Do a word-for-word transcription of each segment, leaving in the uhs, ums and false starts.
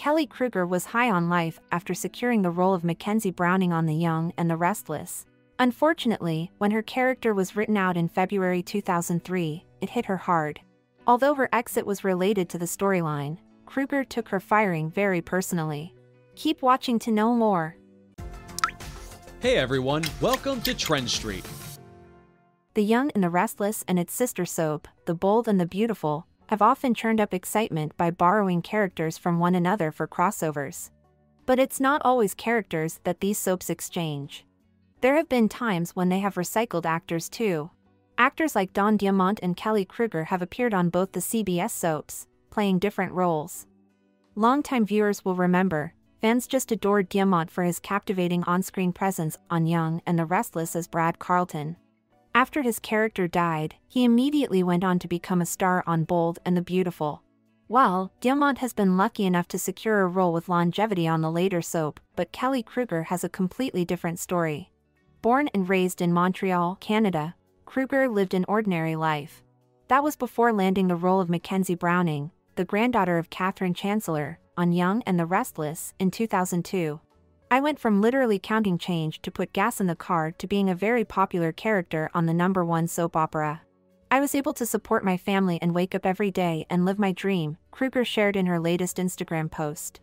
Kelly Kruger was high on life after securing the role of Mackenzie Browning on The Young and the Restless. Unfortunately, when her character was written out in February two thousand three, it hit her hard. Although her exit was related to the storyline, Kruger took her firing very personally. Keep watching to know more. Hey everyone, welcome to Trend Street. The Young and the Restless and its sister soap, The Bold and the Beautiful, have often churned up excitement by borrowing characters from one another for crossovers. But it's not always characters that these soaps exchange. There have been times when they have recycled actors too. Actors like Don Diamont and Kelly Kruger have appeared on both the C B S soaps, playing different roles. Longtime viewers will remember, fans just adored Diamont for his captivating on-screen presence on Young and the Restless as Brad Carlton. After his character died, he immediately went on to become a star on Bold and the Beautiful. Well, Diamont has been lucky enough to secure a role with longevity on the later soap, but Kelly Kruger has a completely different story. Born and raised in Montreal, Canada, Kruger lived an ordinary life. That was before landing the role of Mackenzie Browning, the granddaughter of Catherine Chancellor, on Young and the Restless in two thousand two. I went from literally counting change to put gas in the car to being a very popular character on the number one soap opera. I was able to support my family and wake up every day and live my dream, Kruger shared in her latest Instagram post.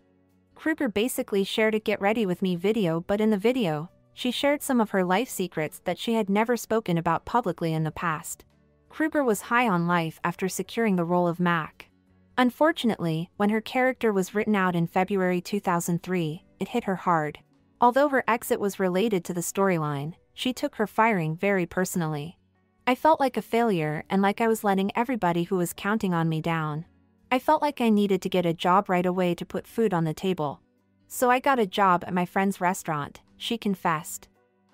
Kruger basically shared a Get Ready With Me video, but in the video, she shared some of her life secrets that she had never spoken about publicly in the past. Kruger was high on life after securing the role of Mac. Unfortunately, when her character was written out in February two thousand three, it hit her hard. Although her exit was related to the storyline, she took her firing very personally. I felt like a failure and like I was letting everybody who was counting on me down. I felt like I needed to get a job right away to put food on the table. So I got a job at my friend's restaurant, she confessed.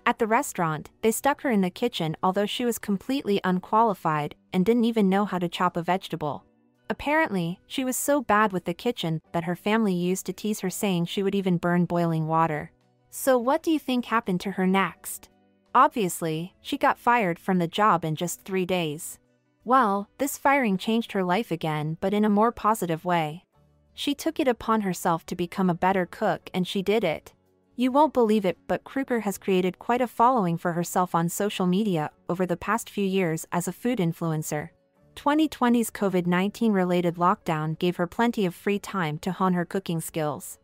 At the restaurant, they stuck her in the kitchen although she was completely unqualified and didn't even know how to chop a vegetable. Apparently, she was so bad with the kitchen that her family used to tease her, saying she would even burn boiling water. So what do you think happened to her next? Obviously, she got fired from the job in just three days. Well, this firing changed her life again, but in a more positive way. She took it upon herself to become a better cook, and she did it. You won't believe it, but Kruger has created quite a following for herself on social media over the past few years as a food influencer. twenty twenty's COVID nineteen related lockdown gave her plenty of free time to hone her cooking skills.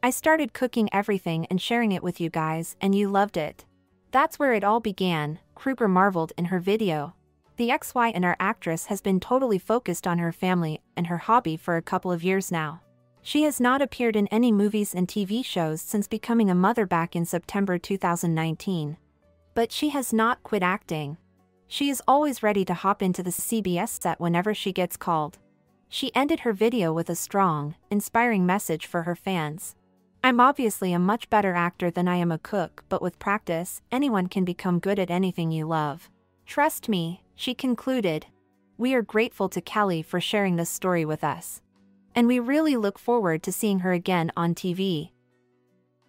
I started cooking everything and sharing it with you guys, and you loved it. That's where it all began, Kruger marveled in her video. The ex-wife and our actress has been totally focused on her family and her hobby for a couple of years now. She has not appeared in any movies and T V shows since becoming a mother back in September two thousand nineteen. But she has not quit acting. She is always ready to hop into the C B S set whenever she gets called. She ended her video with a strong, inspiring message for her fans. I'm obviously a much better actor than I am a cook, but with practice, anyone can become good at anything you love. Trust me, she concluded. We are grateful to Kelly for sharing this story with us. And we really look forward to seeing her again on T V.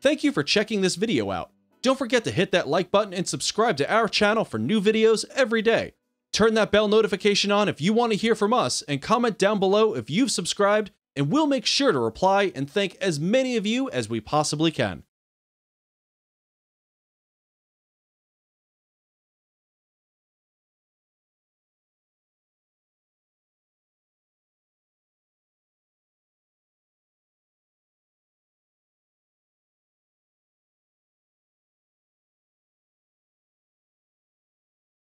Thank you for checking this video out. Don't forget to hit that like button and subscribe to our channel for new videos every day. Turn that bell notification on if you want to hear from us, and comment down below if you've subscribed, and we'll make sure to reply and thank as many of you as we possibly can.